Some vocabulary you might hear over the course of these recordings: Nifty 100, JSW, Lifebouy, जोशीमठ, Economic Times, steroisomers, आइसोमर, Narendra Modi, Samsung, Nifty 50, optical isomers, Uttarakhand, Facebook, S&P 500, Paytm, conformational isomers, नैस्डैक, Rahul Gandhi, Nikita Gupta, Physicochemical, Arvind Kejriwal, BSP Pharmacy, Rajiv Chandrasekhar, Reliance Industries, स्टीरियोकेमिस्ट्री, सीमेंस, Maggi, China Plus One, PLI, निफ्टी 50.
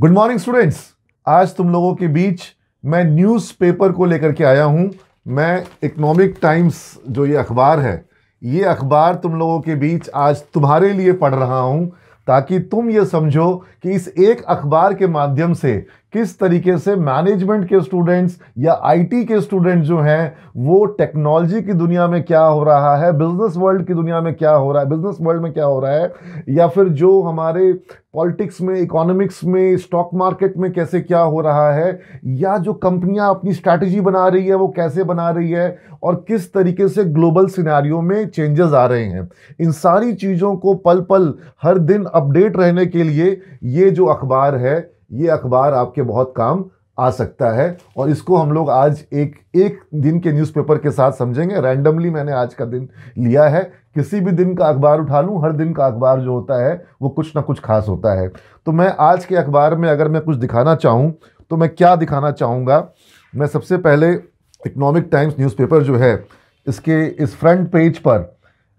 Good morning students, आज तुम लोगों के बीच मैं न्यूज़पेपर को लेकर के आया हूं। मैं इकोनॉमिक टाइम्स जो ये अखबार है, ये अखबार तुम लोगों के बीच आज तुम्हारे लिए पढ़ रहा हूं ताकि तुम ये समझो कि इस एक अखबार के माध्यम से किस तरीके से मैनेजमेंट के स्टूडेंट्स या आईटी के स्टूडेंट्स जो हैं वो टेक्नोलॉजी की दुनिया में क्या हो रहा है, बिजनेस वर्ल्ड की दुनिया में क्या हो रहा है, बिजनेस वर्ल्ड में क्या हो रहा है, या फिर जो हमारे पॉलिटिक्स में, इकोनॉमिक्स में, स्टॉक मार्केट में कैसे क्या हो रहा है, या जो कंपनियां अपनी स्ट्रैटेजी बना रही है वो कैसे बना रही है और किस तरीके से ग्लोबल सिनेरियो में चेंजेस आ रहे हैं, इन सारी चीज़ों को पल पल हर दिन अपडेट रहने के लिए ये जो अखबार है, ये अखबार आपके बहुत काम आ सकता है। और इसको हम लोग आज एक दिन के न्यूज़पेपर के साथ समझेंगे। रैंडमली मैंने आज का दिन लिया है, किसी भी दिन का अखबार उठा लूँ, हर दिन का अखबार जो होता है वो कुछ ना कुछ खास होता है। तो मैं आज के अखबार में अगर मैं कुछ दिखाना चाहूँ तो मैं क्या दिखाना चाहूँगा, मैं सबसे पहले इकोनॉमिक टाइम्स न्यूज़पेपर जो है इसके इस फ्रंट पेज पर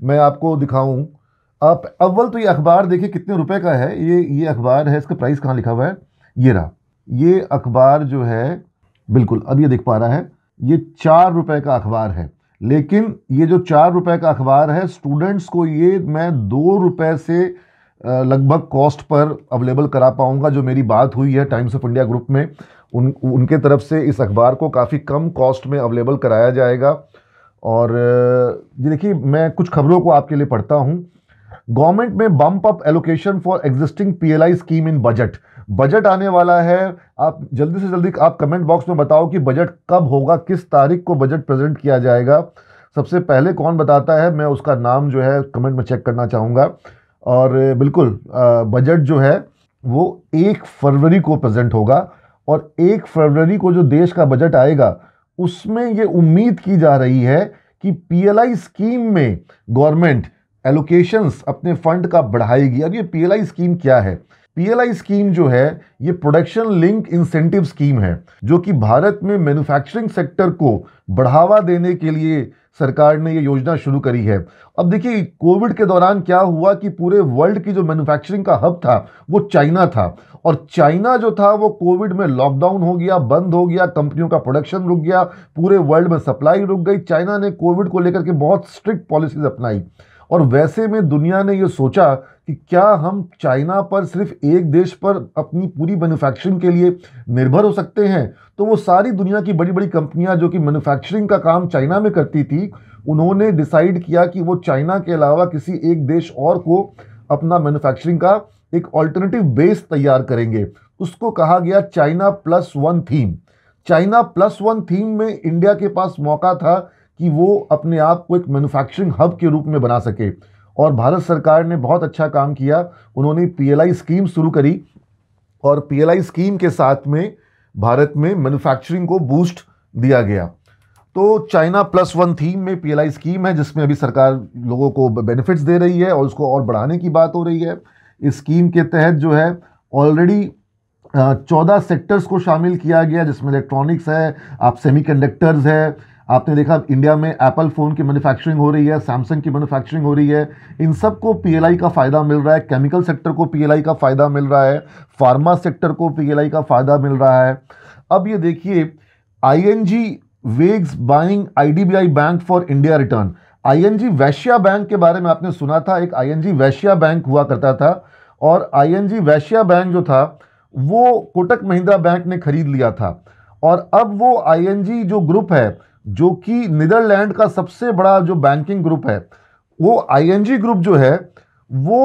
मैं आपको दिखाऊँ। आप अव्वल तो ये अखबार देखिए कितने रुपये का है, ये अखबार है, इसका प्राइस कहाँ लिखा हुआ है, ये रहा। ये अखबार जो है, बिल्कुल अब ये देख पा रहा है, ये ₹4 का अखबार है। लेकिन ये जो ₹4 का अखबार है, स्टूडेंट्स को ये मैं ₹2 से लगभग कॉस्ट पर अवेलेबल करा पाऊँगा। जो मेरी बात हुई है टाइम्स ऑफ इंडिया ग्रुप में, उनके तरफ से इस अखबार को काफ़ी कम कॉस्ट में अवेलेबल कराया जाएगा। और ये देखिए, मैं कुछ खबरों को आपके लिए पढ़ता हूँ। गवर्नमेंट में bump up allocation for existing PLI scheme in budget आने वाला है। आप जल्दी से जल्दी आप कमेंट बॉक्स में बताओ कि बजट कब होगा, किस तारीख को बजट प्रेजेंट किया जाएगा। सबसे पहले कौन बताता है, मैं उसका नाम जो है कमेंट में चेक करना चाहूँगा। और बिल्कुल बजट जो है वो 1 फरवरी को प्रेजेंट होगा। और 1 फरवरी को जो देश का बजट आएगा उसमें ये उम्मीद की जा रही है कि PLI स्कीम में गवर्नमेंट एलोकेशंस अपने फंड का बढ़ाएगी। अब ये PLI स्कीम क्या है? PLI स्कीम जो है ये प्रोडक्शन लिंक इंसेंटिव स्कीम है, जो कि भारत में मैन्युफैक्चरिंग सेक्टर को बढ़ावा देने के लिए सरकार ने ये योजना शुरू करी है। अब देखिए कोविड के दौरान क्या हुआ कि पूरे वर्ल्ड की जो मैन्युफैक्चरिंग का हब था वो चाइना था, और चाइना जो था वो कोविड में लॉकडाउन हो गया, बंद हो गया, कंपनियों का प्रोडक्शन रुक गया, पूरे वर्ल्ड में सप्लाई रुक गई। चाइना ने कोविड को लेकर के बहुत स्ट्रिक्ट पॉलिसीज अपनाई, और वैसे में दुनिया ने ये सोचा कि क्या हम चाइना पर, सिर्फ एक देश पर अपनी पूरी मैन्युफैक्चरिंग के लिए निर्भर हो सकते हैं। तो वो सारी दुनिया की बड़ी बड़ी कंपनियां जो कि मैन्युफैक्चरिंग का काम चाइना में करती थी, उन्होंने डिसाइड किया कि वो चाइना के अलावा किसी एक देश और को अपना मैन्युफैक्चरिंग का एक ऑल्टरनेटिव बेस तैयार करेंगे। उसको कहा गया China+1 थीम। China+1 थीम में इंडिया के पास मौका था कि वो अपने आप को एक मैन्युफैक्चरिंग हब के रूप में बना सके, और भारत सरकार ने बहुत अच्छा काम किया। उन्होंने PLI स्कीम शुरू करी, और PLI स्कीम के साथ में भारत में मैन्युफैक्चरिंग को बूस्ट दिया गया। तो China+1 थीम में PLI स्कीम है, जिसमें अभी सरकार लोगों को बेनिफिट्स दे रही है और उसको और बढ़ाने की बात हो रही है। इस स्कीम के तहत जो है ऑलरेडी 14 सेक्टर्स को शामिल किया गया, जिसमें इलेक्ट्रॉनिक्स है, आप सेमीकंडक्टर्स है, आपने देखा इंडिया में एप्पल फ़ोन की मैन्युफैक्चरिंग हो रही है, सैमसंग की मैन्युफैक्चरिंग हो रही है, इन सब को PLI का फ़ायदा मिल रहा है। केमिकल सेक्टर को PLI का फ़ायदा मिल रहा है, फार्मा सेक्टर को PLI का फ़ायदा मिल रहा है। अब ये देखिए, ING weighs buying IDBI bank for India return. ING Vysya bank के बारे में आपने सुना था, एक ING वैश्या बैंक हुआ करता था, और ING वैश्या बैंक जो था वो कोटक महिंद्रा बैंक ने खरीद लिया था। और अब वो ING जो ग्रुप है, जो कि नीदरलैंड का सबसे बड़ा जो बैंकिंग ग्रुप है, वो ING ग्रुप जो है वो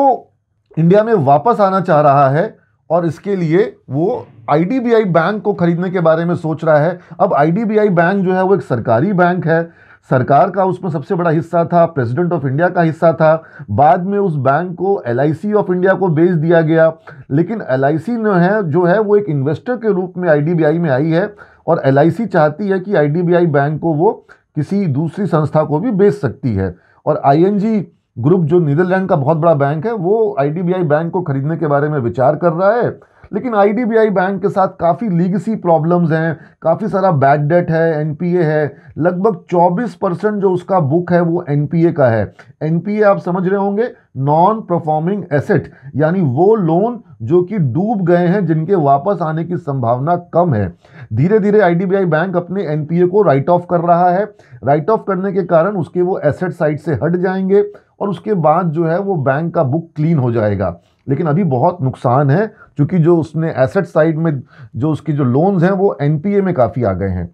इंडिया में वापस आना चाह रहा है, और इसके लिए वो IDBI बैंक को खरीदने के बारे में सोच रहा है। अब IDBI बैंक जो है वो एक सरकारी बैंक है, सरकार का उसमें सबसे बड़ा हिस्सा था, प्रेसिडेंट ऑफ इंडिया का हिस्सा था। बाद में उस बैंक को LIC ऑफ इंडिया को बेच दिया गया, लेकिन LIC जो है वो एक इन्वेस्टर के रूप में IDBI में आई है, और LIC चाहती है कि IDBI बैंक को वो किसी दूसरी संस्था को भी बेच सकती है। और ING ग्रुप जो नीदरलैंड का बहुत बड़ा बैंक है, वो IDBI बैंक को खरीदने के बारे में विचार कर रहा है, लेकिन आईडीबीआई बैंक के साथ काफ़ी लीगसी प्रॉब्लम्स हैं, काफ़ी सारा बैड डेट है, एनपीए है, लगभग 24% जो उसका बुक है वो एनपीए का है। एनपीए आप समझ रहे होंगे नॉन परफॉर्मिंग एसेट, यानी वो लोन जो कि डूब गए हैं जिनके वापस आने की संभावना कम है। धीरे धीरे आईडीबीआई बैंक अपने एनपीए को राइट ऑफ कर रहा है। राइट ऑफ करने के कारण उसके वो एसेट साइड से हट जाएंगे और उसके बाद जो है वो बैंक का बुक क्लीन हो जाएगा। लेकिन अभी बहुत नुकसान है क्योंकि जो उसने एसेट साइड में जो उसकी जो लोन्स हैं वो एनपीए में काफ़ी आ गए हैं।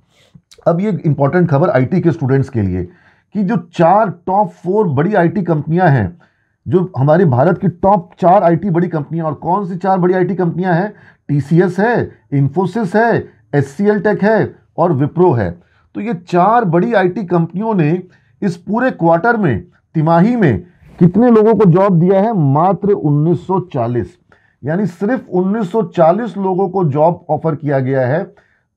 अब ये इंपॉर्टेंट खबर आईटी के स्टूडेंट्स के लिए कि जो टॉप 4 बड़ी आईटी कंपनियां हैं, जो हमारे भारत की टॉप 4 आईटी बड़ी कंपनियां, और कौन सी 4 बड़ी आईटी कंपनियां हैं? टीसीएस है, इंफोसिस है, एचसीएल टेक है और विप्रो है। तो ये 4 बड़ी आईटी कंपनियों ने इस पूरे क्वार्टर में, तिमाही में कितने लोगों को जॉब दिया है? मात्र 1940, यानी सिर्फ 1940 लोगों को जॉब ऑफर किया गया है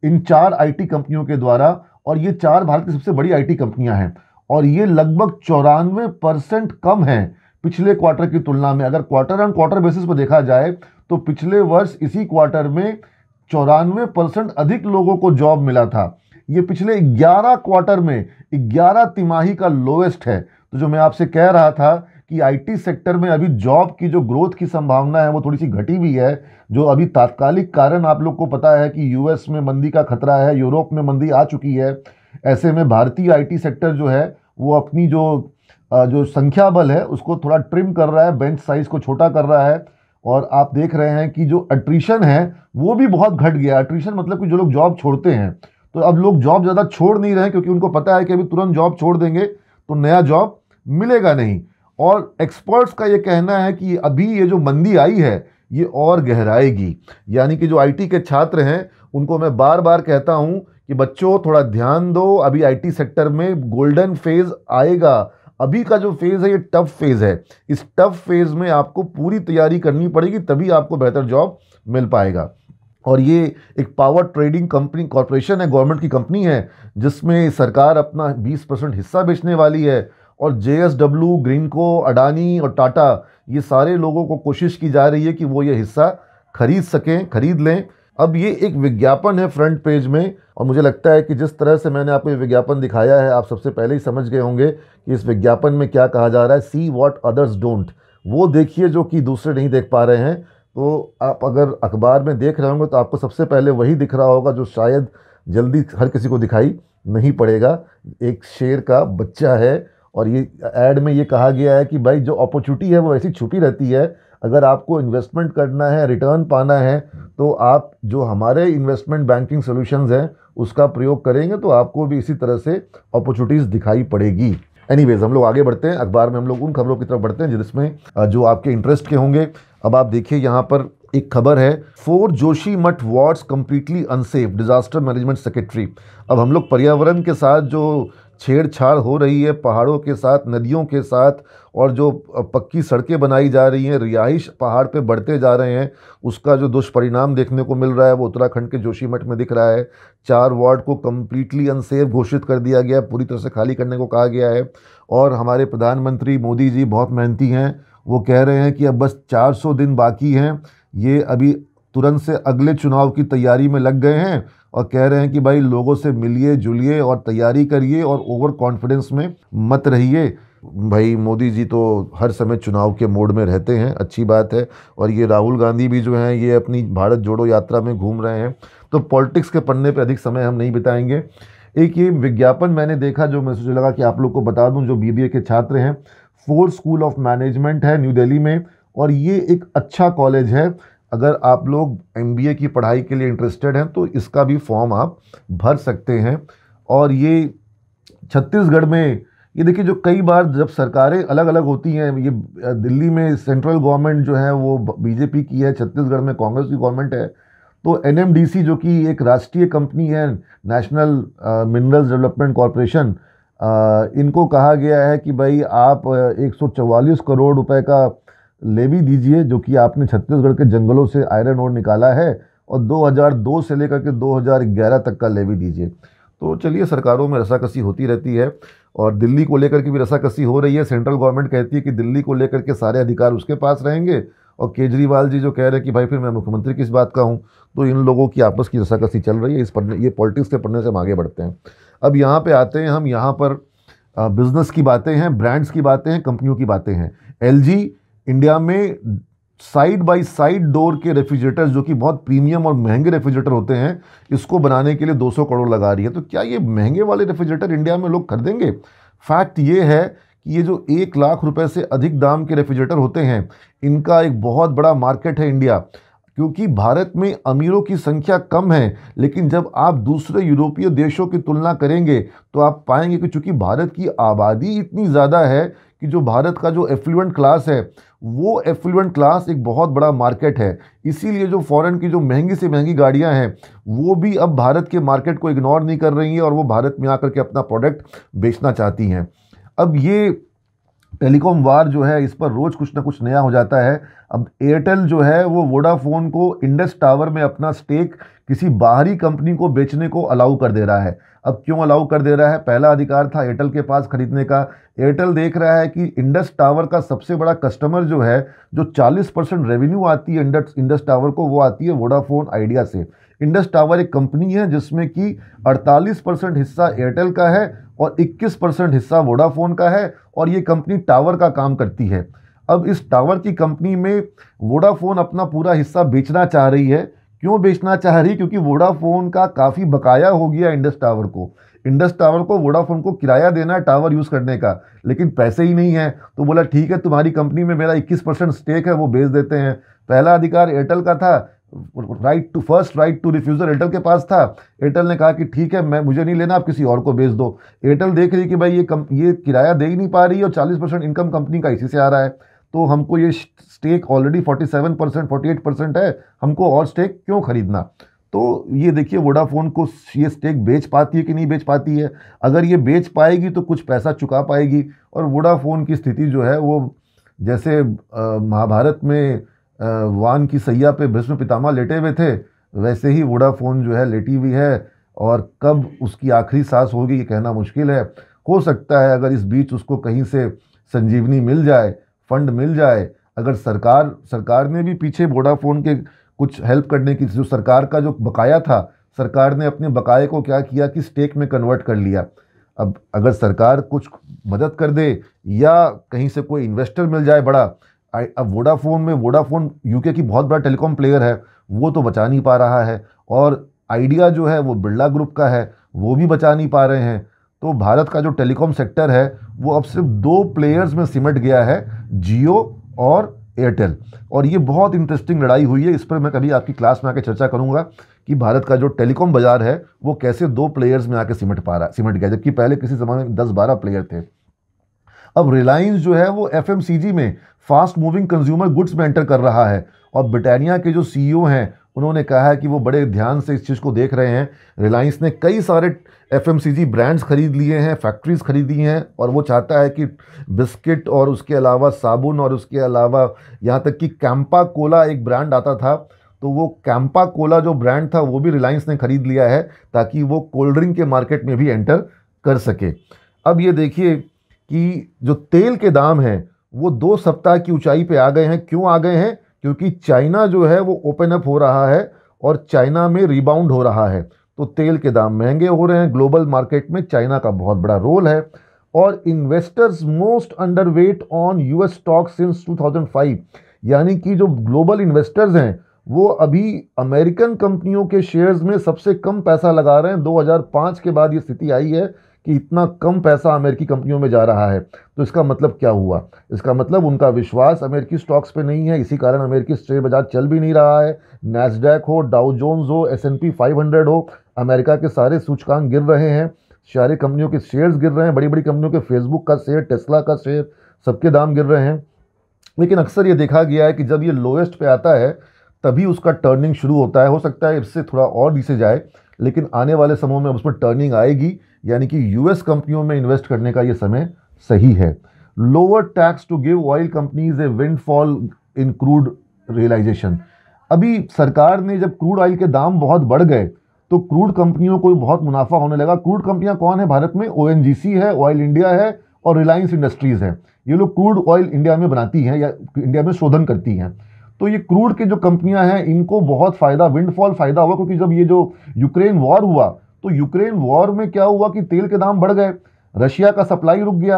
इन 4 आईटी कंपनियों के द्वारा। और ये 4 भारत की सबसे बड़ी आईटी कंपनियां हैं और ये लगभग 94% कम हैं पिछले क्वार्टर की तुलना में। अगर क्वार्टर ऑन क्वार्टर बेसिस पर देखा जाए तो पिछले वर्ष इसी क्वार्टर में 94% अधिक लोगों को जॉब मिला था। ये पिछले 11 क्वार्टर में, 11 तिमाही का लोएस्ट है। तो जो मैं आपसे कह रहा था कि आईटी सेक्टर में अभी जॉब की जो ग्रोथ की संभावना है वो थोड़ी सी घटी हुई है, जो अभी तात्कालिक कारण आप लोग को पता है कि यूएस में मंदी का खतरा है, यूरोप में मंदी आ चुकी है। ऐसे में भारतीय आईटी सेक्टर जो है वो अपनी जो संख्या बल है उसको थोड़ा ट्रिम कर रहा है, बेंच साइज़ को छोटा कर रहा है। और आप देख रहे हैं कि जो अट्रीशन है वो भी बहुत घट गया। अट्रीशन मतलब कि जो लोग जॉब छोड़ते हैं, तो अब लोग जॉब ज़्यादा छोड़ नहीं रहे क्योंकि उनको पता है कि अभी तुरंत जॉब छोड़ देंगे तो नया जॉब मिलेगा नहीं। और एक्सपर्ट्स का ये कहना है कि अभी ये जो मंदी आई है ये और गहराएगी। यानी कि जो आईटी के छात्र हैं उनको मैं बार बार कहता हूं कि बच्चों थोड़ा ध्यान दो, अभी आईटी सेक्टर में गोल्डन फेज़ आएगा। अभी का जो फेज़ है ये टफ फेज़ है। इस टफ फेज़ में आपको पूरी तैयारी करनी पड़ेगी तभी आपको बेहतर जॉब मिल पाएगा। और ये एक पावर ट्रेडिंग कंपनी कॉरपोरेशन है, गवर्नमेंट की कंपनी है, जिसमें सरकार अपना 20% हिस्सा बेचने वाली है। और जेएसडब्ल्यू, ग्रीनको, अडानी और टाटा, ये सारे लोगों को कोशिश की जा रही है कि वो ये हिस्सा खरीद सकें, खरीद लें। अब ये एक विज्ञापन है फ्रंट पेज में, और मुझे लगता है कि जिस तरह से मैंने आपको ये विज्ञापन दिखाया है आप सबसे पहले ही समझ गए होंगे कि इस विज्ञापन में क्या कहा जा रहा है। सी व्हाट अदर्स डोंट, वो देखिए जो कि दूसरे नहीं देख पा रहे हैं। तो आप अगर अखबार में देख रहे होंगे तो आपको सबसे पहले वही दिख रहा होगा जो शायद जल्दी हर किसी को दिखाई नहीं पड़ेगा। एक शेर का बच्चा है और ये ऐड में ये कहा गया है कि भाई जो अपॉर्चुनिटी है वो ऐसी छुपी रहती है, अगर आपको इन्वेस्टमेंट करना है, रिटर्न पाना है, तो आप जो हमारे इन्वेस्टमेंट बैंकिंग सॉल्यूशंस हैं उसका प्रयोग करेंगे तो आपको भी इसी तरह से अपॉर्चुनिटीज़ दिखाई पड़ेगी। एनीवेज, हम लोग आगे बढ़ते हैं। अखबार में हम लोग उन खबरों की तरफ बढ़ते हैं जिसमें जो आपके इंटरेस्ट के होंगे। अब आप देखिए यहाँ पर एक खबर है, 4 Joshimath wards completely unsafe, disaster management secretary. अब हम लोग पर्यावरण के साथ जो छेड़छाड़ हो रही है, पहाड़ों के साथ, नदियों के साथ, और जो पक्की सड़कें बनाई जा रही हैं, रिहाइश पहाड़ पे बढ़ते जा रहे हैं, उसका जो दुष्परिणाम देखने को मिल रहा है वो उत्तराखंड के जोशीमठ में दिख रहा है। 4 वार्ड को कम्प्लीटली अनसेफ घोषित कर दिया गया, पूरी तरह से खाली करने को कहा गया है। और हमारे प्रधानमंत्री मोदी जी बहुत मेहनती हैं, वो कह रहे हैं कि अब बस 400 दिन बाकी हैं, ये अभी तुरंत से अगले चुनाव की तैयारी में लग गए हैं और कह रहे हैं कि भाई लोगों से मिलिए जुलिए और तैयारी करिए और ओवर कॉन्फिडेंस में मत रहिए। भाई मोदी जी तो हर समय चुनाव के मोड में रहते हैं, अच्छी बात है। और ये राहुल गांधी भी जो हैं ये अपनी भारत जोड़ो यात्रा में घूम रहे हैं। तो पॉलिटिक्स के पन्ने पर अधिक समय हम नहीं बिताएंगे। एक ये विज्ञापन मैंने देखा जो मुझे लगा कि आप लोग को बता दूँ, जो BBA के छात्र हैं, 4 स्कूल ऑफ मैनेजमेंट है न्यू दिल्ली में और ये एक अच्छा कॉलेज है। अगर आप लोग MBA की पढ़ाई के लिए इंटरेस्टेड हैं तो इसका भी फॉर्म आप भर सकते हैं। और ये छत्तीसगढ़ में, ये देखिए जो कई बार जब सरकारें अलग अलग होती हैं, ये दिल्ली में सेंट्रल गवर्नमेंट जो है वो बीजेपी की है, छत्तीसगढ़ में कांग्रेस की गवर्नमेंट है। तो NMDC जो कि एक राष्ट्रीय कंपनी है, नेशनल मिनरल्स डेवलपमेंट कॉरपोरेशन, इनको कहा गया है कि भाई आप 144 करोड़ रुपए का लेवी दीजिए जो कि आपने छत्तीसगढ़ के जंगलों से आयरन ओर निकाला है, और 2002 से लेकर के 2011 तक का लेवी दीजिए। तो चलिए, सरकारों में रसाकसी होती रहती है और दिल्ली को लेकर के भी रसाकसी हो रही है। सेंट्रल गवर्नमेंट कहती है कि दिल्ली को लेकर के सारे अधिकार उसके पास रहेंगे और केजरीवाल जी जो कह रहे हैं कि भाई फिर मैं मुख्यमंत्री किस बात का हूँ, तो इन लोगों की आपस की रसाकसी चल रही है। इस पढ़ने, ये पॉलिटिक्स के पढ़ने से हम आगे बढ़ते हैं। अब यहाँ पे आते हैं, हम यहाँ पर बिज़नेस की बातें हैं, ब्रांड्स की बातें हैं, कंपनियों की बातें हैं। LG इंडिया में साइड बाय साइड डोर के रेफ्रिजरेटर्स, जो कि बहुत प्रीमियम और महंगे रेफ्रिजरेटर होते हैं, इसको बनाने के लिए 200 करोड़ लगा रही है। तो क्या ये महंगे वाले रेफ्रिजरेटर इंडिया में लोग खरीदेंगे? फैक्ट ये है कि ये जो 1 लाख रुपए से अधिक दाम के रेफ्रिजरेटर होते हैं, इनका एक बहुत बड़ा मार्केट है इंडिया, क्योंकि भारत में अमीरों की संख्या कम है। लेकिन जब आप दूसरे यूरोपीय देशों की तुलना करेंगे तो आप पाएंगे कि चूँकि भारत की आबादी इतनी ज़्यादा है कि जो भारत का जो एफ्लुएंट क्लास है, वो एफ्लुएंट क्लास एक बहुत बड़ा मार्केट है। इसीलिए जो फॉरेन की जो महंगी से महंगी गाड़ियां हैं, वो भी अब भारत के मार्केट को इग्नोर नहीं कर रही हैं और वो भारत में आकर के अपना प्रोडक्ट बेचना चाहती हैं। अब ये टेलीकॉम वार जो है, इस पर रोज़ कुछ ना कुछ नया हो जाता है। अब एयरटेल जो है वो वोडाफोन को इंडस टावर में अपना स्टेक किसी बाहरी कंपनी को बेचने को अलाउ कर दे रहा है। अब क्यों अलाउ कर दे रहा है? पहला अधिकार था एयरटेल के पास खरीदने का। एयरटेल देख रहा है कि इंडस टावर का सबसे बड़ा कस्टमर जो है, जो 40% रेवेन्यू आती है इंडस टावर को, वो आती है वोडाफोन आइडिया से। इंडस टावर एक कंपनी है जिसमें कि 48% हिस्सा एयरटेल का है और 21% हिस्सा वोडाफोन का है, और ये कंपनी टावर का काम करती है। अब इस टावर की कंपनी में वोडाफोन अपना पूरा हिस्सा बेचना चाह रही है। क्यों बेचना चाह रही? क्योंकि वोडाफोन का काफ़ी बकाया हो गया इंडस टावर को। इंडस टावर को वोडाफोन को किराया देना है टावर यूज़ करने का, लेकिन पैसे ही नहीं है। तो बोला ठीक है, तुम्हारी कंपनी में मेरा 21% स्टेक है, वो बेच देते हैं। पहला अधिकार एयरटेल का था, first right to refusal Airtel के पास था। एयरटेल ने कहा कि ठीक है, मुझे नहीं लेना, आप किसी और को बेच दो। एयरटेल देख रही कि भाई ये किराया दे ही नहीं पा रही है और 40% इनकम कंपनी का इसी से आ रहा है, तो हमको ये स्टेक ऑलरेडी 47%, 48% है, हमको और स्टेक क्यों खरीदना। तो ये देखिए वोडाफोन को ये स्टेक बेच पाती है कि नहीं बेच पाती है। अगर ये बेच पाएगी तो कुछ पैसा चुका पाएगी, और वोडाफोन की स्थिति जो है वो जैसे महाभारत में वान की सैया पे भीष्म पितामह लेटे हुए थे, वैसे ही वोडाफोन जो है लेटी हुई है, और कब उसकी आखिरी सांस होगी ये कहना मुश्किल है। हो सकता है अगर इस बीच उसको कहीं से संजीवनी मिल जाए, फंड मिल जाए, अगर सरकार ने भी पीछे वोडाफोन के कुछ हेल्प करने की, जो सरकार का जो बकाया था, सरकार ने अपने बकाए को क्या किया कि स्टेक में कन्वर्ट कर लिया। अब अगर सरकार कुछ मदद कर दे या कहीं से कोई इन्वेस्टर मिल जाए बड़ा, अब वोडाफोन यूके की बहुत बड़ा टेलीकॉम प्लेयर है, वो तो बचा नहीं पा रहा है, और आइडिया जो है वो बिरला ग्रुप का है, वो भी बचा नहीं पा रहे हैं। तो भारत का जो टेलीकॉम सेक्टर है वो अब सिर्फ 2 प्लेयर्स में सिमट गया है, जियो और एयरटेल। और ये बहुत इंटरेस्टिंग लड़ाई हुई है, इस पर मैं कभी आपकी क्लास में आके चर्चा करूँगा कि भारत का जो टेलीकॉम बाज़ार है वो कैसे 2 प्लेयर्स में आके सिमट गया, जबकि पहले किसी ज़माने में 10-12 प्लेयर थे। अब रिलायंस जो है वो FMCG में, फास्ट मूविंग कंज्यूमर गुड्स में एंटर कर रहा है, और ब्रिटानिया के जो CEO हैं उन्होंने कहा है कि वो बड़े ध्यान से इस चीज़ को देख रहे हैं। रिलायंस ने कई सारे FMCG ब्रांड्स खरीद लिए हैं, फैक्ट्रीज़ खरीदी हैं, और वो चाहता है कि बिस्किट और उसके अलावा साबुन और उसके अलावा यहाँ तक कि कैम्पा कोला एक ब्रांड आता था, तो वो कैम्पा कोला जो ब्रांड था वो भी रिलायंस ने खरीद लिया है, ताकि वो कोल्ड ड्रिंक के मार्केट में भी एंटर कर सके। अब ये देखिए कि जो तेल के दाम हैं वो 2 सप्ताह की ऊंचाई पे आ गए हैं। क्यों आ गए हैं? क्योंकि चाइना जो है वो ओपन अप हो रहा है और चाइना में रिबाउंड हो रहा है, तो तेल के दाम महंगे हो रहे हैं। ग्लोबल मार्केट में चाइना का बहुत बड़ा रोल है, और investors most underweight on US stocks since 2005, यानी कि जो ग्लोबल इन्वेस्टर्स हैं वो अभी अमेरिकन कंपनियों के शेयर्स में सबसे कम पैसा लगा रहे हैं। 2005 के बाद ये स्थिति आई है कि इतना कम पैसा अमेरिकी कंपनियों में जा रहा है। तो इसका मतलब क्या हुआ? इसका मतलब उनका विश्वास अमेरिकी स्टॉक्स पे नहीं है, इसी कारण अमेरिकी शेयर बाजार चल भी नहीं रहा है। नैस्डैक हो, डाउ जोन्स हो, S&P 500 हो, अमेरिका के सारे सूचकांक गिर रहे हैं, सारी कंपनियों के शेयर्स गिर रहे हैं, बड़ी बड़ी कंपनियों के फेसबुक का शेयर, टेस्ला का शेयर, सबके दाम गिर रहे हैं। लेकिन अक्सर ये देखा गया है कि जब ये लोएस्ट पे आता है तभी उसका टर्निंग शुरू होता है। हो सकता है इससे थोड़ा और नीचे जाए, लेकिन आने वाले समय में उसमें टर्निंग आएगी, यानी कि US कंपनियों में इन्वेस्ट करने का ये समय सही है। Lower tax to give oil companies a windfall in crude realisation. अभी सरकार ने, जब क्रूड ऑयल के दाम बहुत बढ़ गए तो क्रूड कंपनियों को बहुत मुनाफा होने लगा। क्रूड कंपनियां कौन है भारत में? ONGC है, ऑयल इंडिया है और रिलायंस इंडस्ट्रीज़ है। ये लोग क्रूड ऑयल इंडिया में बनाती हैं या इंडिया में शोधन करती हैं। तो ये क्रूड के जो कंपनियां हैं इनको बहुत फायदा, विंडफॉल फायदा हुआ, क्योंकि जब ये जो यूक्रेन वॉर हुआ तो यूक्रेन वॉर में क्या हुआ कि तेल के दाम बढ़ गए, रशिया का सप्लाई रुक गया।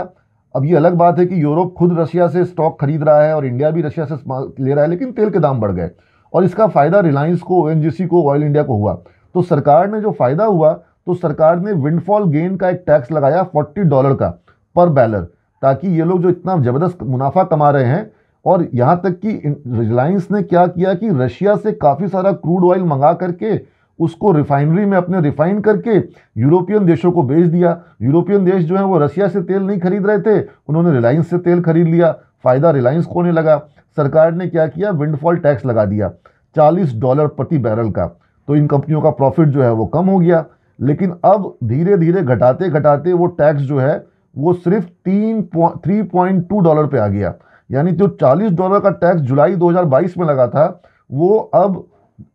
अब ये अलग बात है कि यूरोप खुद रशिया से स्टॉक खरीद रहा है और इंडिया भी रशिया से ले रहा है, लेकिन तेल के दाम बढ़ गए और इसका फ़ायदा रिलायंस को, ओएनजीसी को, ऑयल इंडिया को हुआ। तो सरकार ने जो फ़ायदा हुआ तो सरकार ने विंडफॉल गेन का एक टैक्स लगाया $40 का पर बैलर, ताकि ये लोग जो इतना ज़बरदस्त मुनाफा कमा रहे हैं। और यहाँ तक कि रिलायंस ने क्या किया कि रशिया से काफ़ी सारा क्रूड ऑयल मंगा करके उसको रिफाइनरी में अपने रिफाइन करके यूरोपियन देशों को बेच दिया। यूरोपियन देश जो है वो रशिया से तेल नहीं खरीद रहे थे, उन्होंने रिलायंस से तेल खरीद लिया, फ़ायदा रिलायंस को होने लगा। सरकार ने क्या किया, विंडफॉल टैक्स लगा दिया $40 प्रति बैरल का, तो इन कंपनियों का प्रॉफिट जो है वो कम हो गया। लेकिन अब धीरे धीरे घटाते घटाते वो टैक्स जो है वो सिर्फ $3.2 पे आ गया, यानी जो $40 का टैक्स जुलाई 2022 में लगा था वो अब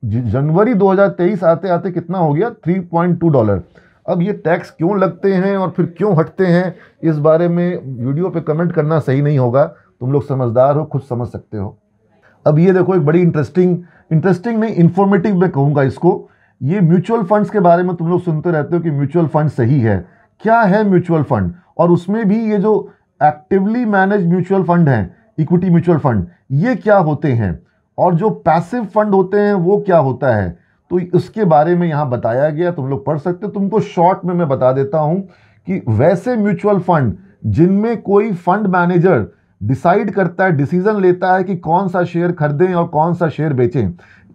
जनवरी 2023 आते आते कितना हो गया, $3.2। अब ये टैक्स क्यों लगते हैं और फिर क्यों हटते हैं, इस बारे में वीडियो पे कमेंट करना सही नहीं होगा, तुम लोग समझदार हो, खुद समझ सकते हो। अब ये देखो एक बड़ी इंटरेस्टिंग नहीं, इन्फॉर्मेटिव मैं कहूँगा इसको। ये म्यूचुअल फंड्स के बारे में तुम लोग सुनते रहते हो कि म्यूचुअल फंड सही है, क्या है म्यूचुअल फंड, और उसमें भी ये जो एक्टिवली मैनेज म्यूचुअल फंड हैं, इक्विटी म्यूचुअल फंड, ये क्या होते हैं, और जो पैसिव फंड होते हैं वो क्या होता है, तो उसके बारे में यहाँ बताया गया, तुम लोग पढ़ सकते हो। तुमको शॉर्ट में मैं बता देता हूँ कि वैसे म्यूचुअल फंड जिनमें कोई फंड मैनेजर डिसाइड करता है, डिसीजन लेता है कि कौन सा शेयर खरीदें और कौन सा शेयर बेचें।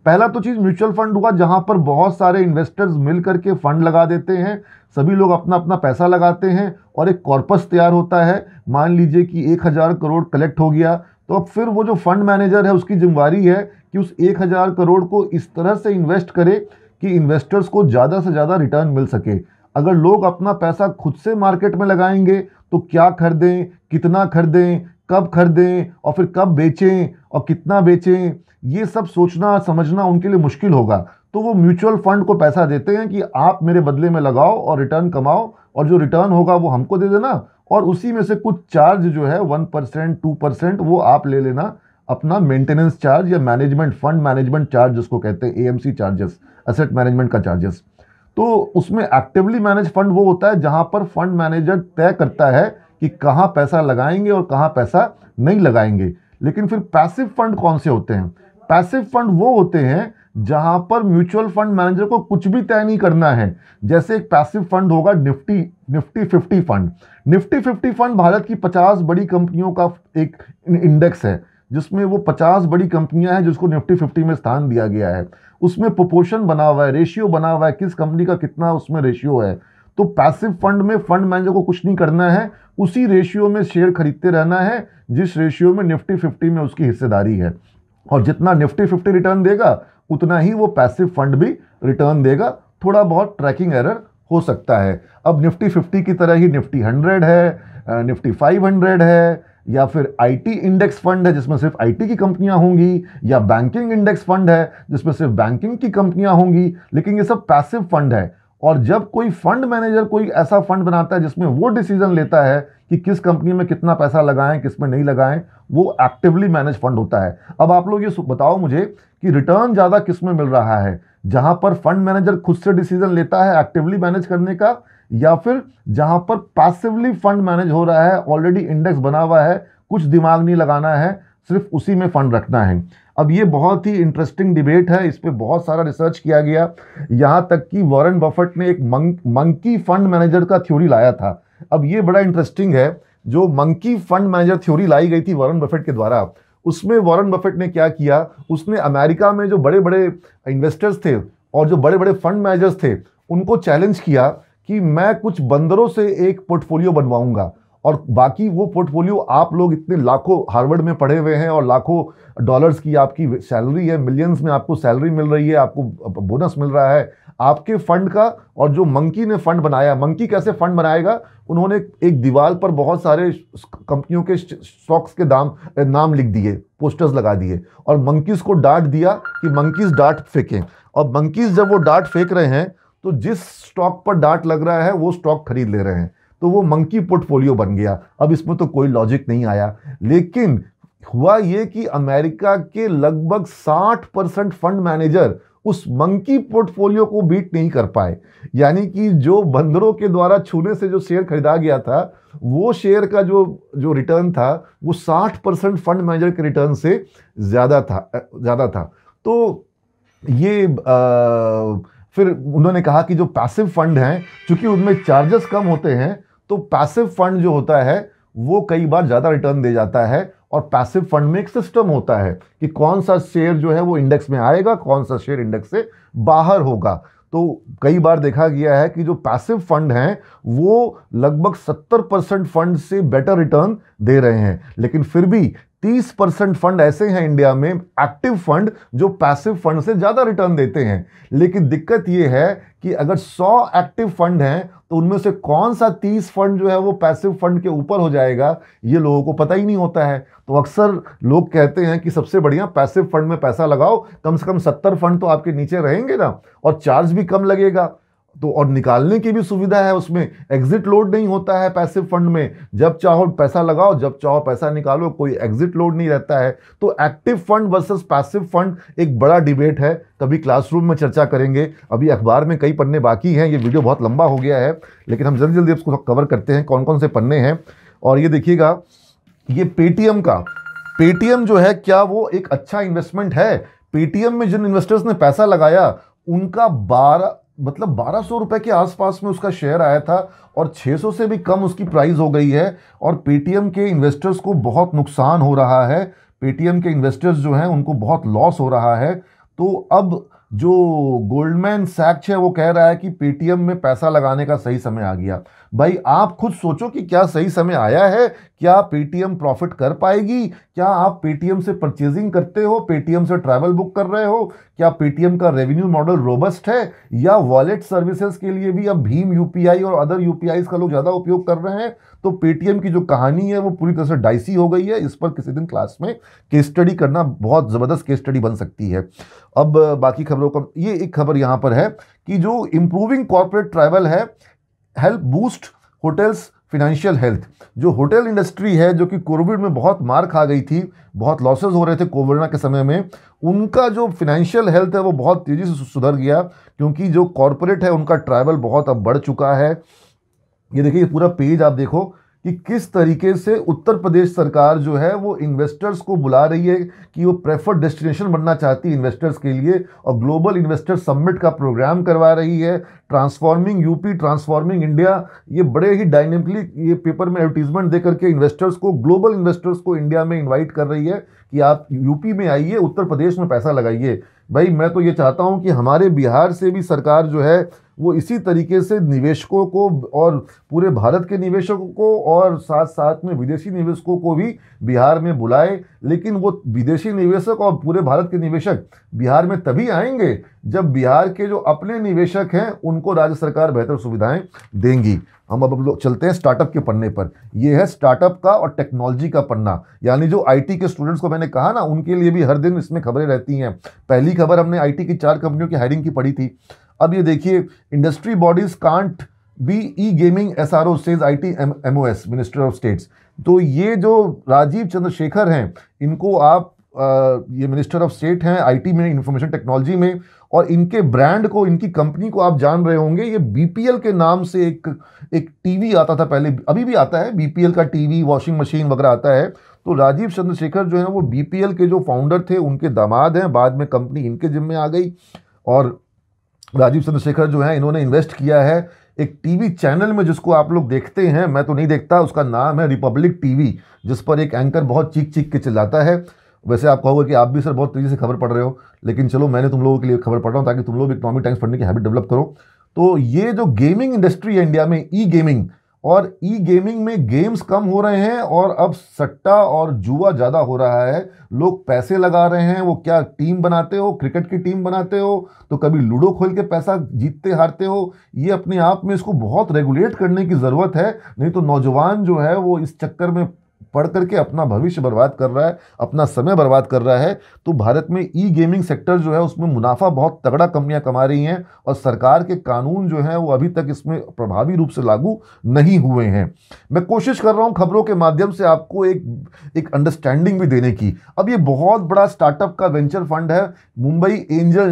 पहला तो चीज़ म्यूचुअल फंड हुआ जहाँ पर बहुत सारे इन्वेस्टर्स मिल करके फ़ंड लगा देते हैं, सभी लोग अपना अपना पैसा लगाते हैं और एक कॉर्पस तैयार होता है। मान लीजिए कि 1,000 करोड़ कलेक्ट हो गया, तो अब फिर वो जो फंड मैनेजर है उसकी जिम्मेदारी है कि उस 1,000 करोड़ को इस तरह से इन्वेस्ट करे कि इन्वेस्टर्स को ज़्यादा से ज़्यादा रिटर्न मिल सके। अगर लोग अपना पैसा खुद से मार्केट में लगाएंगे तो क्या खरीदें, कितना खरीदें, कब खरीदें और फिर कब बेचें और कितना बेचें, ये सब सोचना समझना उनके लिए मुश्किल होगा। तो वो म्यूचुअल फंड को पैसा देते हैं कि आप मेरे बदले में लगाओ और रिटर्न कमाओ, और जो रिटर्न होगा वो हमको दे देना, और उसी में से कुछ चार्ज जो है 1%, 2% वो आप ले लेना, अपना मेंटेनेंस चार्ज या मैनेजमेंट फंड मैनेजमेंट चार्ज जिसको कहते हैं, AMC चार्जेस, एसेट मैनेजमेंट का चार्जेस। तो उसमें एक्टिवली मैनेज फंड वो होता है जहाँ पर फंड मैनेजर तय करता है कि कहाँ पैसा लगाएंगे और कहाँ पैसा नहीं लगाएंगे। लेकिन फिर पैसिव फंड कौन से होते हैं, पैसिव फंड वो होते हैं जहाँ पर म्यूचुअल फंड मैनेजर को कुछ भी तय नहीं करना है। जैसे एक पैसिव फंड होगा निफ्टी 50 फंड। निफ्टी 50 फंड भारत की 50 बड़ी कंपनियों का एक इंडेक्स है जिसमें वो 50 बड़ी कंपनियां हैं जिसको निफ्टी 50 में स्थान दिया गया है। उसमें प्रोपोर्शन बना हुआ है, रेशियो बना हुआ है, किस कंपनी का कितना उसमें रेशियो है। तो पैसिव फंड में फंड मैनेजर को कुछ नहीं करना है, उसी रेशियो में शेयर खरीदते रहना है जिस रेशियो में निफ्टी 50 में उसकी हिस्सेदारी है, और जितना निफ्टी 50 रिटर्न देगा उतना ही वो पैसिव फंड भी रिटर्न देगा। थोड़ा बहुत ट्रैकिंग एरर हो सकता है। अब निफ्टी 50 की तरह ही निफ्टी 100 है, निफ्टी 500 है, या फिर IT इंडेक्स फंड है जिसमें सिर्फ IT की कंपनियां होंगी, या बैंकिंग इंडेक्स फंड है जिसमें सिर्फ बैंकिंग की कंपनियां होंगी। लेकिन ये सब पैसिव फंड है, और जब कोई फंड मैनेजर कोई ऐसा फंड बनाता है जिसमें वो डिसीजन लेता है कि किस कंपनी में कितना पैसा लगाएं, किस में नहीं लगाएं, वो एक्टिवली मैनेज फंड होता है। अब आप लोग ये बताओ मुझे कि रिटर्न ज़्यादा किस में मिल रहा है, जहां पर फंड मैनेजर खुद से डिसीजन लेता है एक्टिवली मैनेज करने का, या फिर जहां पर पैसिवली फंड मैनेज हो रहा है, ऑलरेडी इंडेक्स बना हुआ है, कुछ दिमाग नहीं लगाना है, सिर्फ उसी में फंड रखना है। अब ये बहुत ही इंटरेस्टिंग डिबेट है, इस पर बहुत सारा रिसर्च किया गया। यहाँ तक कि वॉरेन बफेट ने एक मंकी फंड मैनेजर का थ्योरी लाया था। अब ये बड़ा इंटरेस्टिंग है, जो मंकी फंड मैनेजर थ्योरी लाई गई थी वॉरेन बफेट के द्वारा, उसमें वॉरेन बफेट ने क्या किया, उसने अमेरिका में जो बड़े बड़े इन्वेस्टर्स थे और जो बड़े बड़े फंड मैनेजर्स थे उनको चैलेंज किया कि मैं कुछ बंदरों से एक पोर्टफोलियो बनवाऊंगा और बाकी वो पोर्टफोलियो आप लोग इतने लाखों हार्वर्ड में पढ़े हुए हैं और लाखों डॉलर्स की आपकी सैलरी है, मिलियंस में आपको सैलरी मिल रही है, आपको बोनस मिल रहा है आपके फंड का। और जो मंकी ने फंड बनाया, मंकी कैसे फंड बनाएगा, उन्होंने एक दीवार पर बहुत सारे कंपनियों के स्टॉक्स के नाम लिख दिए, पोस्टर्स लगा दिए, और मंकीज को डांट दिया कि मंकीज डांट फेंकें। और मंकीज जब वो डांट फेंक रहे हैं तो जिस स्टॉक पर डांट लग रहा है वो स्टॉक खरीद ले रहे हैं, तो वो मंकी पोर्टफोलियो बन गया। अब इसमें तो कोई लॉजिक नहीं आया। लेकिन हुआ यह कि अमेरिका के लगभग 60% फंड मैनेजर उस मंकी पोर्टफोलियो को बीट नहीं कर पाए, यानी कि जो बंदरों के द्वारा छूने से जो शेयर खरीदा गया था वो शेयर का जो रिटर्न था वो 60% फंड मैनेजर के रिटर्न से ज़्यादा था। तो ये फिर उन्होंने कहा कि जो पैसिव फंड हैं चूँकि उनमें चार्जेस कम होते हैं तो पैसिव फंड जो होता है वो कई बार ज़्यादा रिटर्न दे जाता है। और पैसिव फंड में एक सिस्टम होता है कि कौन सा शेयर जो है वो इंडेक्स में आएगा, कौन सा शेयर इंडेक्स से बाहर होगा। तो कई बार देखा गया है कि जो पैसिव फंड हैं वो लगभग 70% फंड से बेटर रिटर्न दे रहे हैं, लेकिन फिर भी 30% फंड ऐसे हैं इंडिया में एक्टिव फंड जो पैसिव फंड से ज़्यादा रिटर्न देते हैं। लेकिन दिक्कत ये है कि अगर 100 एक्टिव फंड हैं तो उनमें से कौन सा 30 फंड जो है वो पैसिव फंड के ऊपर हो जाएगा ये लोगों को पता ही नहीं होता है। तो अक्सर लोग कहते हैं कि सबसे बढ़िया पैसिव फंड में पैसा लगाओ, कम से कम 70 फंड तो आपके नीचे रहेंगे ना, और चार्ज भी कम लगेगा तो, और निकालने की भी सुविधा है, उसमें एग्जिट लोड नहीं होता है। पैसिव फंड में जब चाहो पैसा लगाओ, जब चाहो पैसा निकालो, कोई एग्जिट लोड नहीं रहता है। तो active fund versus passive fund एक बड़ा डिबेट है, कभी क्लासरूम में चर्चा करेंगे। अभी अखबार में कई पन्ने बाकी हैं, ये वीडियो बहुत लंबा हो गया है लेकिन हम जल्दी जल्दी इसको कवर करते हैं कौन कौन से पन्ने हैं। और ये देखिएगा, ये पेटीएम का, पेटीएम जो है क्या वो एक अच्छा इन्वेस्टमेंट है? पेटीएम में जिन इन्वेस्टर्स ने पैसा लगाया उनका 1200 रुपए के आसपास में उसका शेयर आया था और 600 से भी कम उसकी प्राइस हो गई है। और पेटीएम के इन्वेस्टर्स को बहुत नुकसान हो रहा है, पेटीएम के इन्वेस्टर्स जो हैं उनको बहुत लॉस हो रहा है। तो अब जो गोल्डमैन सैक्स है वो कह रहा है कि पेटीएम में पैसा लगाने का सही समय आ गया। भाई आप खुद सोचो कि क्या सही समय आया है? क्या पेटीएम प्रॉफिट कर पाएगी? क्या आप पेटीएम से परचेजिंग करते हो, पेटीएम से ट्रैवल बुक कर रहे हो? क्या पेटीएम का रेवेन्यू मॉडल रोबस्ट है? या वॉलेट सर्विसेज के लिए भी अब भीम यूपीआई और अदर यूपीआईज का लोग ज़्यादा उपयोग कर रहे हैं? तो पेटीएम की जो कहानी है वो पूरी तरह से डाइसी हो गई है। इस पर किसी दिन क्लास में केस स्टडी करना, बहुत ज़बरदस्त केस स्टडी बन सकती है। अब बाकी खबरों का, ये एक खबर यहाँ पर है कि जो इम्प्रूविंग कॉर्पोरेट ट्रैवल है, help boost hotels financial health. जो होटल इंडस्ट्री है जो कि कोविड में बहुत मार खा गई थी, बहुत लॉसेस हो रहे थे कोरोना के समय में, उनका जो फिनेंशियल हेल्थ है वो बहुत तेज़ी से सुधर गया क्योंकि जो कॉर्पोरेट है उनका ट्रैवल बहुत अब बढ़ चुका है। ये देखिए, पूरा पेज आप देखो कि किस तरीके से उत्तर प्रदेश सरकार जो है वो इन्वेस्टर्स को बुला रही है कि वो प्रेफर्ड डेस्टिनेशन बनना चाहती है इन्वेस्टर्स के लिए, और ग्लोबल इन्वेस्टर समिट का प्रोग्राम करवा रही है। ट्रांसफॉर्मिंग यूपी, ट्रांसफॉर्मिंग इंडिया, ये बड़े ही डायनेमिकली ये पेपर में एडवर्टीजमेंट दे करके इन्वेस्टर्स को, ग्लोबल इन्वेस्टर्स को इंडिया में इन्वाइट कर रही है कि आप यूपी में आइए, उत्तर प्रदेश में पैसा लगाइए। भाई मैं तो ये चाहता हूँ कि हमारे बिहार से भी सरकार जो है वो इसी तरीके से निवेशकों को और पूरे भारत के निवेशकों को और साथ साथ में विदेशी निवेशकों को भी बिहार में बुलाए। लेकिन वो विदेशी निवेशक और पूरे भारत के निवेशक बिहार में तभी आएंगे जब बिहार के जो अपने निवेशक हैं उनको राज्य सरकार बेहतर सुविधाएं देंगी। हम अब लोग चलते हैं स्टार्टअप के पन्ने पर। ये है स्टार्टअप का और टेक्नोलॉजी का पन्ना, यानी जो आईटी के स्टूडेंट्स को मैंने कहा ना, उनके लिए भी हर दिन इसमें खबरें रहती हैं। पहली खबर हमने आईटी की 4 कंपनियों की हायरिंग की पड़ी थी। अब ये देखिए, industry bodies can't be E gaming SRO says IT MoS minister of states. तो ये जो राजीव चंद्रशेखर हैं इनको आप ये मिनिस्टर ऑफ स्टेट हैं आईटी में, इंफॉर्मेशन टेक्नोलॉजी में, और इनके ब्रांड को, इनकी कंपनी को आप जान रहे होंगे। ये बीपीएल के नाम से एक टीवी आता था पहले, अभी भी आता है, बीपीएल का टीवी, वॉशिंग मशीन वगैरह आता है। तो राजीव चंद्रशेखर जो है वो बीपीएल के जो फाउंडर थे उनके दामाद हैं, बाद में कंपनी इनके जिम्मे आ गई और राजीव चंद्रशेखर जो है इन्होंने इन्वेस्ट किया है एक टीवी चैनल में जिसको आप लोग देखते हैं, मैं तो नहीं देखता, उसका नाम है रिपब्लिक टीवी, जिस पर एक एंकर बहुत चीख चीख के चिल्लाता है। वैसे आप कहोगे कि आप भी सर बहुत तेज़ी से खबर पढ़ रहे हो, लेकिन चलो मैंने तुम लोगों के लिए खबर पढ़ रहा हूँ ताकि तुम लोग इकोनॉमिक टाइम्स पढ़ने की हैबिट डेवलप करो। तो ये जो गेमिंग इंडस्ट्री है इंडिया में, ई गेमिंग, और ई गेमिंग में गेम्स कम हो रहे हैं और अब सट्टा और जुआ ज़्यादा हो रहा है। लोग पैसे लगा रहे हैं, वो क्या टीम बनाते हो, क्रिकेट की टीम बनाते हो, तो कभी लूडो खोल के पैसा जीतते हारते हो। ये अपने आप में इसको बहुत रेगुलेट करने की ज़रूरत है, नहीं तो नौजवान जो है वो इस चक्कर में पढ़ करके अपना भविष्य बर्बाद कर रहा है, अपना समय बर्बाद कर रहा है। तो भारत में ई गेमिंग सेक्टर जो है उसमें मुनाफा बहुत तगड़ा कंपनियां कमा रही हैं और सरकार के कानून जो हैं वो अभी तक इसमें प्रभावी रूप से लागू नहीं हुए हैं। मैं कोशिश कर रहा हूं खबरों के माध्यम से आपको एक अंडरस्टैंडिंग भी देने की। अब ये बहुत बड़ा स्टार्टअप का वेंचर फंड है मुंबई एंजल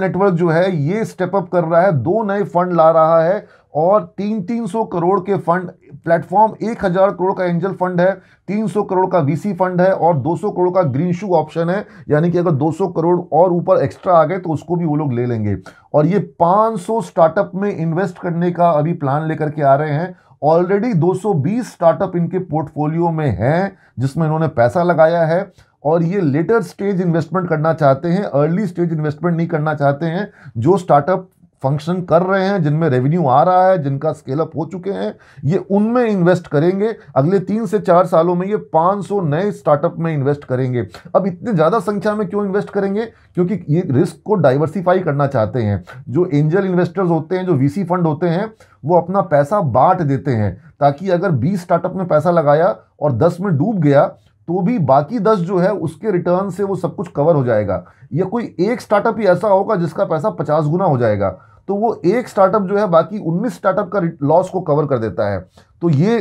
नेटवर्क जो है ये स्टेप अप कर रहा है, 2 नए फंड ला रहा है और 300 करोड़ के फंड प्लेटफॉर्म, 1000 करोड़ का एंजल फंड है, 300 करोड़ का वीसी फंड है और 200 करोड़ का ग्रीन शू ऑप्शन है, यानी कि अगर 200 करोड़ और ऊपर एक्स्ट्रा आ गए तो उसको भी वो लोग ले लेंगे। और ये 500 स्टार्टअप में इन्वेस्ट करने का अभी प्लान लेकर के आ रहे हैं। ऑलरेडी 220 स्टार्टअप इनके पोर्टफोलियो में हैं जिसमें इन्होंने पैसा लगाया है और ये लेटर स्टेज इन्वेस्टमेंट करना चाहते हैं, अर्ली स्टेज इन्वेस्टमेंट नहीं करना चाहते हैं। जो स्टार्टअप फंक्शन कर रहे हैं, जिनमें रेवेन्यू आ रहा है, जिनका स्केल अप हो चुके हैं, ये उनमें इन्वेस्ट करेंगे। अगले 3 से 4 सालों में ये 500 नए स्टार्टअप में इन्वेस्ट करेंगे। अब इतने ज़्यादा संख्या में क्यों इन्वेस्ट करेंगे? क्योंकि ये रिस्क को डाइवर्सिफाई करना चाहते हैं। जो एंजल इन्वेस्टर्स होते हैं, जो वीसी फंड होते हैं, वो अपना पैसा बांट देते हैं ताकि अगर 20 स्टार्टअप में पैसा लगाया और 10 में डूब गया तो भी बाकी 10 जो है उसके रिटर्न से वो सब कुछ कवर हो जाएगा। या कोई एक स्टार्टअप ही ऐसा होगा जिसका पैसा 50 गुना हो जाएगा, तो वो एक स्टार्टअप जो है बाकी 19 स्टार्टअप का लॉस को कवर कर देता है। तो ये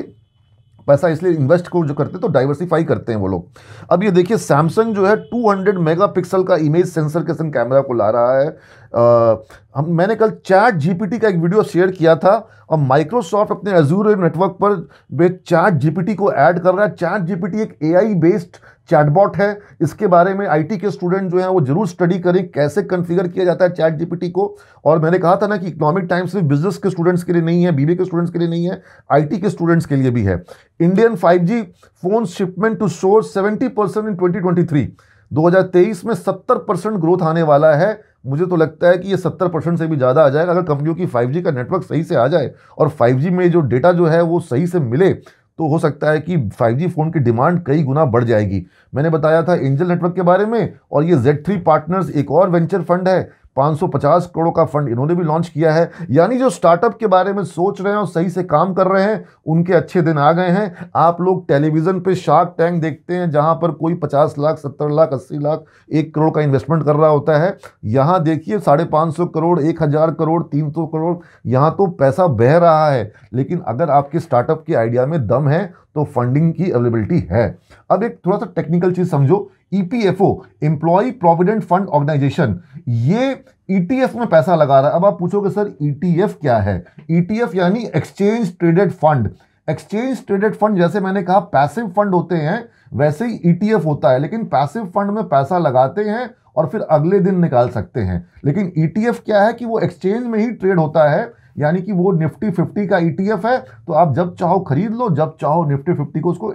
पैसा इसलिए इन्वेस्ट को जो करते हैं तो डाइवर्सिफाई करते हैं वो लोग। अब ये देखिए सैमसंग जो है 200 मेगापिक्सल का इमेज सेंसर के संग कैमरा को ला रहा है। मैंने कल चैट जीपीटी का एक वीडियो शेयर किया था और माइक्रोसॉफ्ट अपने अजूर नेटवर्क पर वे चैट जीपीटी को ऐड कर रहा है। चैट जीपीटी एक एआई बेस्ड चैटबॉट है। इसके बारे में आईटी के स्टूडेंट जो हैं वो जरूर स्टडी करें कैसे कन्फिगर किया जाता है चैट जीपीटी को। और मैंने कहा था ना कि इकोनॉमिक टाइम्स सिर्फ बिजनेस के स्टूडेंट्स के लिए नहीं है, बीबीए के स्टूडेंट्स के लिए नहीं है, आईटी के स्टूडेंट्स के लिए भी है। Indian 5G phone shipment to source 70% in 2023, 2023 में 70% ग्रोथ आने वाला है। मुझे तो लगता है कि ये 70% से भी ज़्यादा आ जाएगा अगर कंपनियों की 5G का नेटवर्क सही से आ जाए और 5G में जो डेटा जो है वो सही से मिले तो हो सकता है कि 5G फ़ोन की डिमांड कई गुना बढ़ जाएगी। मैंने बताया था एंजल नेटवर्क के बारे में और ये Z3 पार्टनर्स एक और वेंचर फंड है, 550 करोड़ का फंड इन्होंने भी लॉन्च किया है। यानी जो स्टार्टअप के बारे में सोच रहे हैं और सही से काम कर रहे हैं उनके अच्छे दिन आ गए हैं। आप लोग टेलीविज़न पे शार्क टैंक देखते हैं जहां पर कोई 50 लाख, 70 लाख, 80 लाख, 1 करोड़ का इन्वेस्टमेंट कर रहा होता है। यहां देखिए 550 करोड़, 1000 करोड़, 300 करोड़, यहाँ तो पैसा बह रहा है। लेकिन अगर आपके स्टार्टअप के आइडिया में दम है तो फंडिंग की अवेलेबिलिटी है। अब एक थोड़ा सा टेक्निकल चीज़ समझो, EPFO employ provident fund organisation, ये ETF में पैसा लगा रहा है। अब आप पूछोगे सर ETF क्या है? ETF यानी exchange traded fund. Exchange traded fund जैसे मैंने कहा पैसिव फंड होते हैं, वैसे ही ETF होता है। लेकिन पैसिव फंड में पैसा लगाते हैं और फिर अगले दिन निकाल सकते हैं। लेकिन ETF क्या है कि वो एक्सचेंज में ही ट्रेड होता है, यानी कि वो निफ्टी 50 का ETF है तो आप जब चाहो खरीद लो, जब चाहो निफ्टी 50 को उसको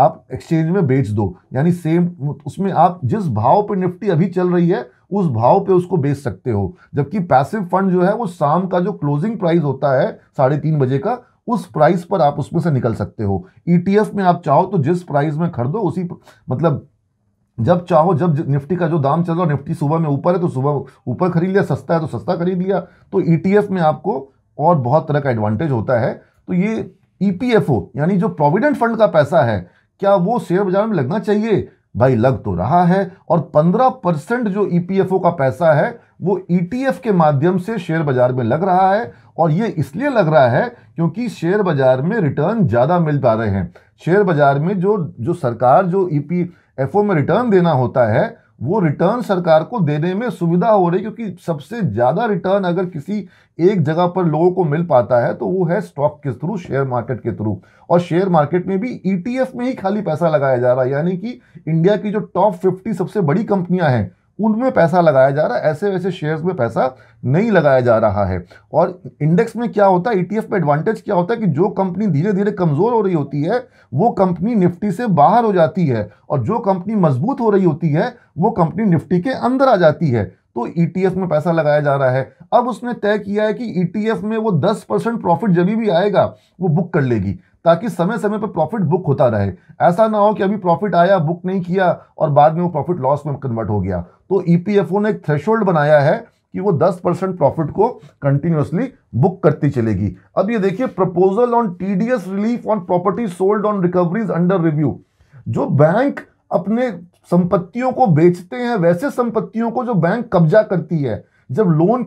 आप एक्सचेंज में बेच दो। यानी सेम उसमें आप जिस भाव पे निफ्टी अभी चल रही है उस भाव पे उसको बेच सकते हो। जबकि पैसिव फंड जो है वो शाम का जो क्लोजिंग प्राइस होता है 3:30 बजे का, उस प्राइस पर आप उसमें से निकल सकते हो। ETF में आप चाहो तो जिस प्राइस में खरीदो उसी मतलब जब चाहो, जब निफ्टी का जो दाम चल रहा है, निफ्टी सुबह में ऊपर है तो सुबह ऊपर खरीद लिया, सस्ता है तो सस्ता खरीद लिया। तो ETF में आपको और बहुत तरह का एडवांटेज होता है। तो ये EPFO यानी जो प्रोविडेंट फंड का पैसा है, क्या वो शेयर बाजार में लगना चाहिए? भाई लग तो रहा है। और 15% जो EPFO का पैसा है वो ETF के माध्यम से शेयर बाजार में लग रहा है। और ये इसलिए लग रहा है क्योंकि शेयर बाजार में रिटर्न ज़्यादा मिल पा रहे हैं। शेयर बाजार में जो सरकार जो EPFO में रिटर्न देना होता है वो रिटर्न सरकार को देने में सुविधा हो रही है, क्योंकि सबसे ज़्यादा रिटर्न अगर किसी एक जगह पर लोगों को मिल पाता है तो वो है स्टॉक के थ्रू, शेयर मार्केट के थ्रू। और शेयर मार्केट में भी ETF में ही खाली पैसा लगाया जा रहा है, यानी कि इंडिया की जो टॉप 50 सबसे बड़ी कंपनियां हैं उनमें पैसा लगाया जा रहा है, ऐसे वैसे शेयर्स में पैसा नहीं लगाया जा रहा है। और इंडेक्स में क्या होता है, ETF में एडवांटेज क्या होता है कि जो कंपनी धीरे धीरे कमज़ोर हो रही होती है वो कंपनी निफ्टी से बाहर हो जाती है और जो कंपनी मजबूत हो रही होती है वो कंपनी निफ्टी के अंदर आ जाती है। तो ETF में पैसा लगाया जा रहा है। अब उसने तय किया है कि ETF में वो 10% प्रॉफिट जब भी आएगा वो बुक कर लेगी, ताकि समय समय पर प्रॉफिट बुक होता रहे। ऐसा ना हो कि अभी प्रॉफिट आया, बुक नहीं किया और बाद में वो प्रॉफिट लॉस में कन्वर्ट हो गया। तो EPFO ने एक थ्रेशोल्ड बनाया है कि वो 10% प्रॉफिट को कंटिन्यूसली बुक करती चलेगी। अब ये देखिए proposal on TDS relief on property sold on recoveries under review. जो बैंक अपने संपत्तियों को बेचते हैं, वैसे संपत्तियों को जो बैंक कब्जा करती है, जब लोन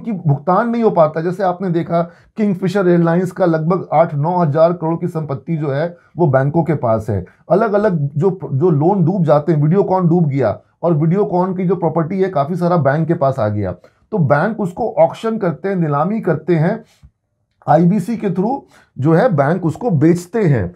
की भुगतान नहीं हो पाता, जैसे आपने देखा किंगफिशर एयरलाइंस का लगभग 8-9 हज़ार करोड़ की संपत्ति जो है वो बैंकों के पास है। अलग अलग जो लोन डूब जाते हैं, वीडियोकॉन डूब गया और वीडियोकॉन की जो प्रॉपर्टी है काफ़ी सारा बैंक के पास आ गया, तो बैंक उसको ऑक्शन करते हैं, नीलामी करते हैं, आईबीसी के थ्रू जो है बैंक उसको बेचते हैं।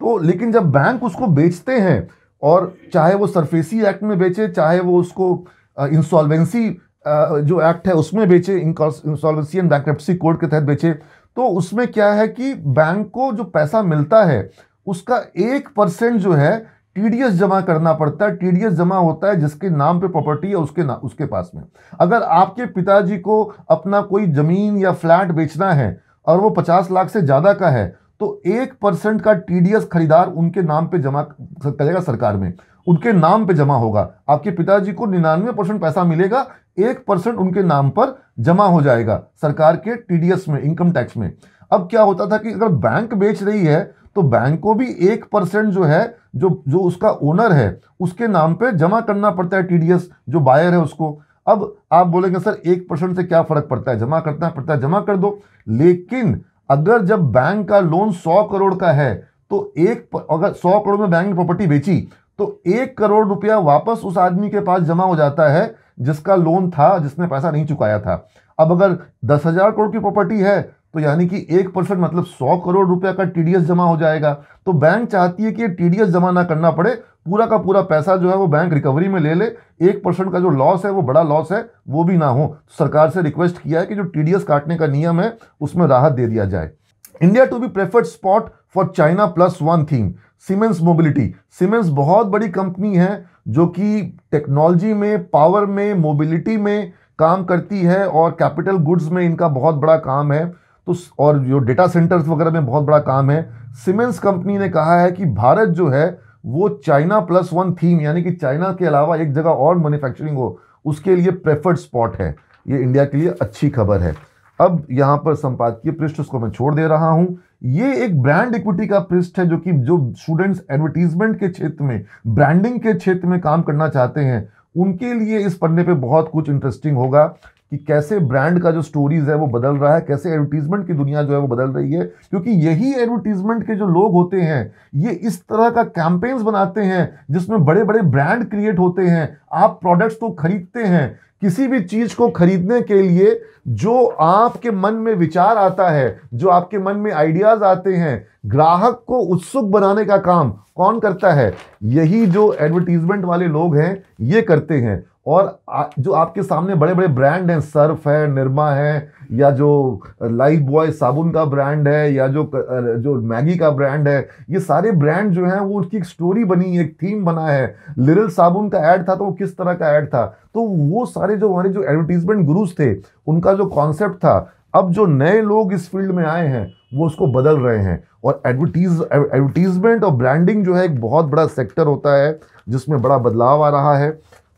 तो लेकिन जब बैंक उसको बेचते हैं, और चाहे वो सरफेसी एक्ट में बेचे, चाहे वो उसको इंसॉल्वेंसी जो एक्ट है उसमें बेचे, इंसॉल्वेंसी एंड बैंक्रप्सी कोड के तहत बेचे, तो उसमें क्या है कि बैंक को जो पैसा मिलता है उसका 1% जो है टीडीएस जमा करना पड़ता है। टीडीएस जमा होता है जिसके नाम पे प्रॉपर्टी है उसके पास में। अगर आपके पिताजी को अपना कोई ज़मीन या फ्लैट बेचना है और वो 50 लाख से ज़्यादा का है, तो 1% का टीडीएस खरीदार उनके नाम पे जमा करेगा, सरकार में उनके नाम पे जमा होगा। आपके पिताजी को 99% पैसा मिलेगा, 1% उनके नाम पर जमा हो जाएगा सरकार के टीडीएस में, इनकम टैक्स में। अब क्या होता था कि अगर बैंक बेच रही है तो बैंक को भी 1% जो है जो उसका ओनर है उसके नाम पे जमा करना पड़ता है टीडीएस, जो बायर है उसको। अब आप बोलेंगे सर 1% से क्या फ़र्क पड़ता है, जमा करना पड़ता है, जमा कर दो। लेकिन अगर जब बैंक का लोन 100 करोड़ का है तो अगर 100 करोड़ में बैंक ने प्रॉपर्टी बेची तो 1 करोड़ रुपया वापस उस आदमी के पास जमा हो जाता है जिसका लोन था, जिसने पैसा नहीं चुकाया था। अब अगर 10,000 करोड़ की प्रॉपर्टी है तो यानी कि 1% मतलब 100 करोड़ रुपया का टीडीएस जमा हो जाएगा। तो बैंक चाहती है कि टीडीएस जमा ना करना पड़े, पूरा का पूरा पैसा जो है वो बैंक रिकवरी में ले ले, 1% का जो लॉस है वो बड़ा लॉस है वो भी ना हो। सरकार से रिक्वेस्ट किया है कि जो टीडीएस काटने का नियम है उसमें राहत दे दिया जाए। India to be preferred spot for China plus one theme, सीमेंस mobility. सीमेंस बहुत बड़ी कंपनी है जो कि टेक्नोलॉजी में, पावर में, मोबिलिटी में काम करती है और कैपिटल गुड्स में इनका बहुत बड़ा काम है, तो और जो डेटा सेंटर्स वगैरह में बहुत बड़ा काम है। सीमेंस कंपनी ने कहा है कि भारत जो है वो China+1 थीम, यानी कि चाइना के अलावा एक जगह और मैन्युफैक्चरिंग हो, उसके लिए प्रेफर्ड स्पॉट है। ये इंडिया के लिए अच्छी खबर है। अब यहाँ पर संपादकीय पृष्ठ उसको मैं छोड़ दे रहा हूँ। ये एक ब्रांड इक्विटी का पृष्ठ है जो स्टूडेंट्स एडवर्टीजमेंट के क्षेत्र में, ब्रांडिंग के क्षेत्र में काम करना चाहते हैं, उनके लिए इस पन्ने पे बहुत कुछ इंटरेस्टिंग होगा कि कैसे ब्रांड का जो स्टोरीज है वो बदल रहा है, कैसे एडवर्टीजमेंट की दुनिया जो है वो बदल रही है। क्योंकि यही एडवर्टीजमेंट के जो लोग होते हैं ये इस तरह का कैंपेन्स बनाते हैं जिसमें बड़े बड़े ब्रांड क्रिएट होते हैं। आप प्रोडक्ट्स को खरीदते हैं, किसी भी चीज़ को खरीदने के लिए जो आपके मन में विचार आता है, जो आपके मन में आइडियाज़ आते हैं, ग्राहक को उत्सुक बनाने का काम कौन करता है? यही जो एडवर्टीजमेंट वाले लोग हैं ये करते हैं। और जो आपके सामने बड़े बड़े ब्रांड हैं, सर्फ है, निरमा है, या जो लाइफ बॉय साबुन का ब्रांड है, या जो मैगी का ब्रांड है, ये सारे ब्रांड जो हैं वो उसकी एक स्टोरी बनी, एक थीम बना है। लिरिल साबुन का ऐड था तो वो किस तरह का ऐड था, तो वो सारे जो हमारे जो एडवर्टीजमेंट गुरुज थे उनका जो कॉन्सेप्ट था, अब जो नए लोग इस फील्ड में आए हैं वो उसको बदल रहे हैं। और एडवर्टीजमेंट और ब्रांडिंग जो है एक बहुत बड़ा सेक्टर होता है जिसमें बड़ा बदलाव आ रहा है।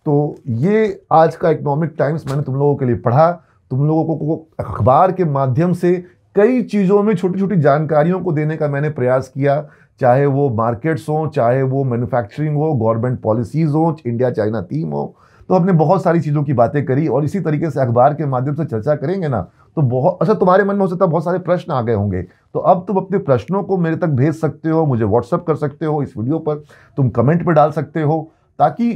तो ये आज का इकोनॉमिक टाइम्स मैंने तुम लोगों के लिए पढ़ा। तुम लोगों को अखबार के माध्यम से कई चीज़ों में छोटी छोटी जानकारियों को देने का मैंने प्रयास किया, चाहे वो मार्केट्स हों, चाहे वो मैन्युफैक्चरिंग हो, गवर्नमेंट पॉलिसीज़ हों, इंडिया चाइना थीम हो, तो हमने बहुत सारी चीज़ों की बातें करी। और इसी तरीके से अखबार के माध्यम से चर्चा करेंगे ना तो बहुत अच्छा। तुम्हारे मन में हो सकता है बहुत सारे प्रश्न आ गए होंगे, तो अब तुम अपने प्रश्नों को मेरे तक भेज सकते हो, मुझे व्हाट्सअप कर सकते हो, इस वीडियो पर तुम कमेंट पर डाल सकते हो, ताकि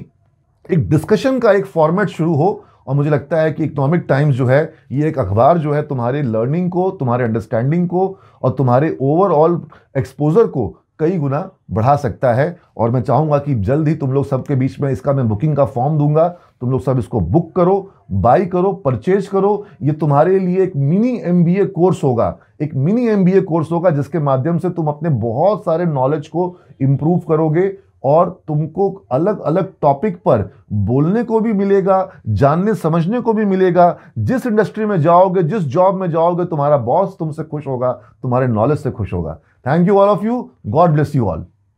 एक डिस्कशन का एक फॉर्मेट शुरू हो। और मुझे लगता है कि इकोनॉमिक टाइम्स जो है ये एक अखबार जो है तुम्हारे लर्निंग को, तुम्हारे अंडरस्टैंडिंग को और तुम्हारे ओवरऑल एक्सपोजर को कई गुना बढ़ा सकता है। और मैं चाहूँगा कि जल्द ही तुम लोग सबके बीच में इसका मैं बुकिंग का फॉर्म दूंगा, तुम लोग सब इसको बुक करो, बाई करो, परचेज करो। ये तुम्हारे लिए एक मिनी MBA कोर्स होगा, एक मिनी MBA कोर्स होगा जिसके माध्यम से तुम अपने बहुत सारे नॉलेज को इम्प्रूव करोगे और तुमको अलग अलग टॉपिक पर बोलने को भी मिलेगा, जानने समझने को भी मिलेगा। जिस इंडस्ट्री में जाओगे, जिस जॉब में जाओगे, तुम्हारा बॉस तुमसे खुश होगा, तुम्हारे नॉलेज से खुश होगा। Thank you all of you, God bless you all.